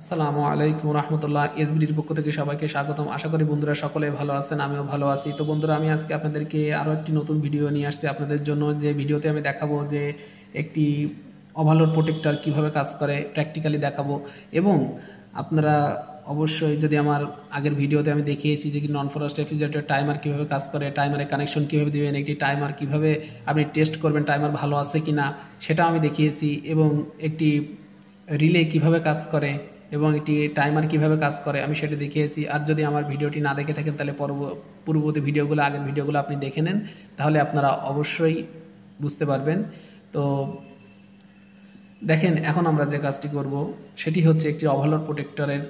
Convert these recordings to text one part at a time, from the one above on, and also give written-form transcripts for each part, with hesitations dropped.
আসসালামু আলাইকুম রহমতুল্লাহ। এসবিডির পক্ষ থেকে সবাইকে স্বাগতম। আশা করি বন্ধুরা সকলে ভালো আছেন, আমিও ভালো আছি। তো বন্ধুরা, আমি আজকে আপনাদেরকে আরও একটি নতুন ভিডিও নিয়ে আসছি আপনাদের জন্য, যে ভিডিওতে আমি দেখাবো যে একটি ওভারলোড প্রোটেক্টর কিভাবে কাজ করে প্র্যাকটিক্যালি দেখাবো। এবং আপনারা অবশ্যই যদি আমার আগের ভিডিওতে আমি দেখিয়েছি যে নন ফরেস্ট রেফ্রিজারেটর টাইমার কীভাবে কাজ করে, টাইমারে কানেকশন কীভাবে দেবেন, একটি টাইমার কীভাবে আপনি টেস্ট করবেন টাইমার ভালো আছে কি না সেটা আমি দেখিয়েছি, এবং একটি রিলে কীভাবে কাজ করে এবং এটি টাইমার কিভাবে কাজ করে আমি সেটা দেখিয়েছি। আর যদি আমার ভিডিওটি না দেখে থাকেন তাহলে পূর্ববর্তী ভিডিওগুলো, আগের ভিডিওগুলো আপনি দেখে নেন, তাহলে আপনারা অবশ্যই বুঝতে পারবেন। তো দেখেন, এখন আমরা যে কাজটি করব সেটি হচ্ছে একটি ওভারলোড প্রোটেক্টরের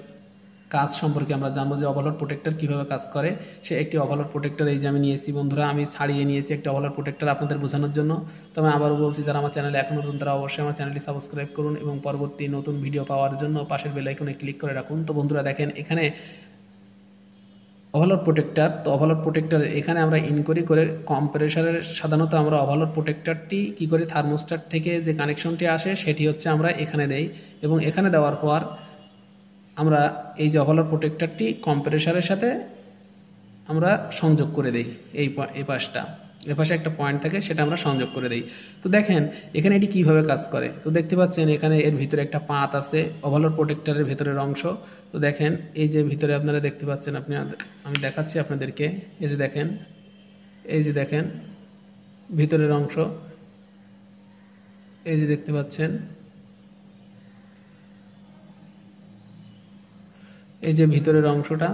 কাজ সম্পর্কে আমরা জানবো, যে ওভারলোড প্রোটেক্টর কীভাবে কাজ করে। সে একটি ওভারলোড প্রোটেক্টর এই যে আমি নিয়েছি বন্ধুরা, আমি ছাড়িয়ে নিয়েছি একটা ওভারলোড প্রোটেক্টর আপনাদের বোঝানোর জন্য। তো আমি আবারও বলছি, যারা আমার চ্যানেলে এখন নতুন তারা অবশ্যই আমার চ্যানেলটি সাবস্ক্রাইব করুন এবং পরবর্তী নতুন ভিডিও পাওয়ার জন্য পাশের বেল আইকনে ক্লিক করে রাখুন। তো বন্ধুরা দেখেন, এখানে ওভারলোড প্রোটেক্টর। তো ওভারলোড প্রোটেক্টর এখানে আমরা ইনকোয়ারি করে কম প্রেশারের, সাধারণত আমরা ওভারলোড প্রোটেক্টরটি কী করি, থার্মোস্টার থেকে যে কানেকশনটি আসে সেটি হচ্ছে আমরা এখানে দেই, এবং এখানে দেওয়ার পর আমরা এই যে ওভারলোড প্রোটেক্টরটি কম্প্রেসারের সাথে আমরা সংযোগ করে দেই। এই পাশটা, এ পাশে একটা পয়েন্ট থাকে, সেটা আমরা সংযোগ করে দেই। তো দেখেন এখানে এটি কিভাবে কাজ করে। তো দেখতে পাচ্ছেন এখানে এর ভিতরে একটা পাত আছে, ওভারলোড প্রোটেক্টরের ভেতরের অংশ। তো দেখেন এই যে ভিতরে আপনারা দেখতে পাচ্ছেন, আমি দেখাচ্ছি আপনাদেরকে, এই যে দেখেন, এই যে দেখেন ভিতরের অংশ, এই যে দেখতে পাচ্ছেন, এই যে ভিতরের অংশটা,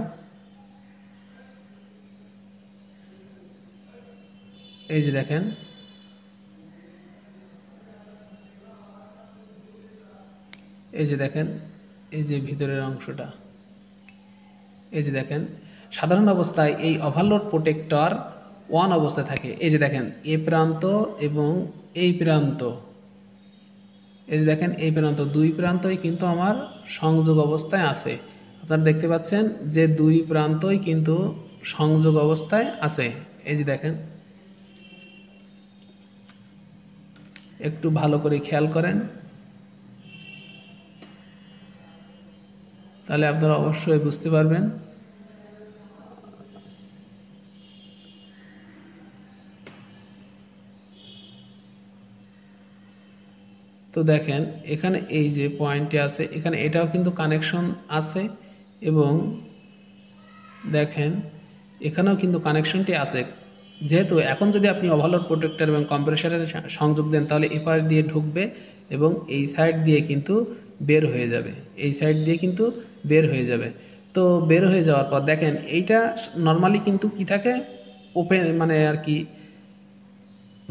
এই যে দেখেন, এই যে দেখেন, এই যে ভিতরের অংশটা, এই যে দেখেন। সাধারণ অবস্থায় এই ওভারলোড প্রোটেক্টর অন অবস্থায় থাকে। এই যে দেখেন এই প্রান্ত এবং এই প্রান্ত, এই যে দেখেন এই প্রান্ত, দুই প্রান্তই কিন্তু আমার সংযোগ অবস্থায় আছে। আপনারা দেখতে পাচ্ছেন যে দুই প্রান্তই কিন্তু সংযোগ অবস্থায় আছে। এই যে দেখেন, একটু ভালো করে খেয়াল করেন তাহলে আপনারা অবশ্যই বুঝতে পারবেন। তো দেখেন এখানে এই যে পয়েন্টটি আছে, এখানে এটাও কিন্তু কানেকশন আছে, এবং দেখেন এখানেও কিন্তু কানেকশনটি আছে। যেহেতু এখন যদি আপনি ওভারলোড প্রোটেক্টর এবং কম্প্রেসারের সংযোগ দেন তাহলে এপাশ দিয়ে ঢুকবে এবং এই সাইড দিয়ে কিন্তু বের হয়ে যাবে, এই সাইড দিয়ে কিন্তু বের হয়ে যাবে। তো বের হয়ে যাওয়ার পর দেখেন এইটা নর্মালি কিন্তু কি থাকে, ওপেন, মানে আর কি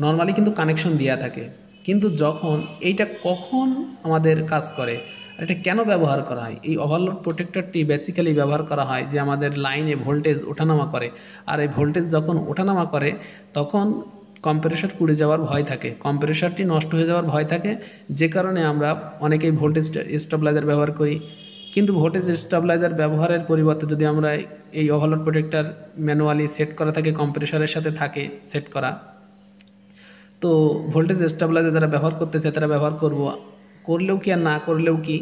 নর্মালি কিন্তু কানেকশন দেওয়া থাকে। কিন্তু যখন এইটা কখন আমাদের কাজ করে, এটা কেন ব্যবহার করা হয়, এই ওভারলোড প্রোটেক্টরটি বেসিক্যালি ব্যবহার করা হয় যে আমাদের লাইনে ভোল্টেজ ওঠানামা করে। আর এই ভোল্টেজ যখন ওঠানামা করে তখন কম্প্রেসার পুড়ে যাওয়ার ভয় থাকে, কম্প্রেসারটি নষ্ট হয়ে যাওয়ার ভয় থাকে, যে কারণে আমরা অনেকেই ভোল্টেজ স্টেবিলাইজার ব্যবহার করি। কিন্তু ভোল্টেজ স্টেবিলাইজার ব্যবহারের পরিবর্তে যদি আমরা এই ওভারলোড প্রোটেক্টর ম্যানুয়ালি সেট করা থাকে, কম্প্রেসারের সাথে থাকে সেট করা, তো ভোল্টেজ স্টেবিলাইজার যারা ব্যবহার করতেছে তারা ব্যবহার করলেও কি আর না করলেও কি,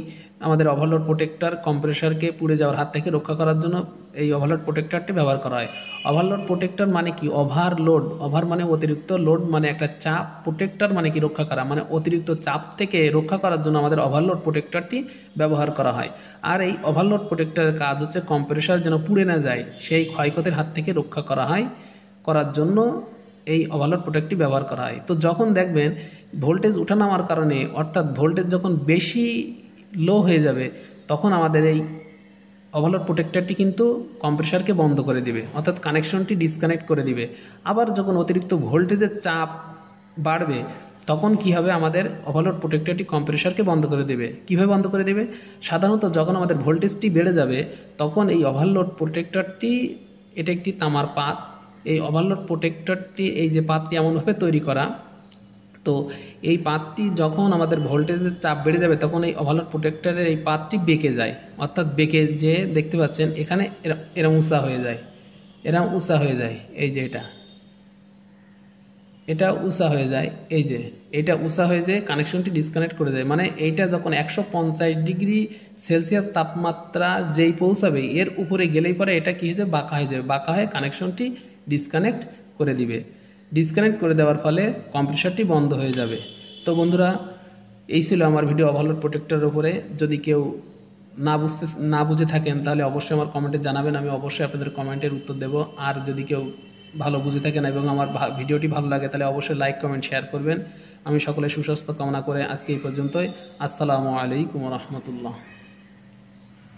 আমাদের ওভারলোড প্রোটেক্টর কম্প্রেসারকে পুড়ে যাওয়ার হাত থেকে রক্ষা করার জন্য এই ওভারলোড প্রোটেক্টরটি ব্যবহার করা হয়। ওভারলোড প্রোটেক্টর মানে কি, ওভারলোড, ওভার মানে অতিরিক্ত, লোড মানে একটা চাপ, প্রোটেক্টর মানে কি রক্ষা করা, মানে অতিরিক্ত চাপ থেকে রক্ষা করার জন্য আমাদের ওভারলোড প্রোটেক্টরটি ব্যবহার করা হয়। আর এই ওভারলোড প্রোটেক্টরের কাজ হচ্ছে কম্প্রেসার যেন পুড়ে না যায় সেই ক্ষয়ক্ষতির হাত থেকে রক্ষা করা হয়, করার জন্য এই ওভারলোড প্রোটেক্টটি ব্যবহার করা হয়। তো যখন দেখবেন ভোল্টেজ ওঠানামার কারণে, অর্থাৎ ভোল্টেজ যখন বেশি লো হয়ে যাবে তখন আমাদের এই ওভারলোড প্রোটেক্টরটি কিন্তু কম্প্রেসারকে বন্ধ করে দিবে, অর্থাৎ কানেকশনটি ডিসকানেক্ট করে দিবে। আবার যখন অতিরিক্ত ভোল্টেজের চাপ বাড়বে তখন কি হবে, আমাদের ওভারলোড প্রোটেক্টরটি কম্প্রেসারকে বন্ধ করে দেবে। কীভাবে বন্ধ করে দেবে, সাধারণত যখন আমাদের ভোল্টেজটি বেড়ে যাবে তখন এই ওভারলোড প্রোটেক্টরটি, এটা একটি তামার পাত, এই ওভারলোড প্রোটেক্টরটি, এই যে পাতটি এমনভাবে তৈরি করা, তো এই পাতটি যখন আমাদের ভোল্টেজের চাপ বেড়ে যাবে তখন এই ওভারলোড প্রোটেক্টরের এই পাতটি বেঁকে যায়, অর্থাৎ বেঁকে যে দেখতে পাচ্ছেন এখানে এরম উঁচা হয়ে যায়, এই যে এটা, এটা উঁচা হয়ে যায় এই যে এটা উঁচা হয়ে যায় কানেকশনটি ডিসকানেক্ট করে দেয় মানে এইটা যখন 150 ডিগ্রি সেলসিয়াস তাপমাত্রা যেই পৌঁছাবে এর উপরে গেলেই পরে এটা কি হয়ে যায় বাঁকা হয়ে যাবে বাঁকা হয়ে কানেকশনটি ডিসকানেক্ট করে দিবে ডিসকানেক্ট করে দেওয়ার ফলে কম্প্রেসরটি বন্ধ হয়ে যাবে তো বন্ধুরা এই ছিল আমার ভিডিও ওভারলোড প্রোটেক্টরের উপরে যদি কেউ না বুঝে থাকেন তাহলে অবশ্যই আমার কমেন্টে জানাবেন আমি অবশ্যই আপনাদের কমেন্টের উত্তর দেব আর যদি কেউ ভালো বুঝে থাকেন এবং আমার ভিডিওটি ভালো লাগে তাহলে অবশ্যই লাইক কমেন্ট শেয়ার করবেন আমি সকলের সুস্বাস্থ্য কামনা করে আজকে এই পর্যন্তই আসসালামু আলাইকুম ওয়া রাহমাতুল্লাহ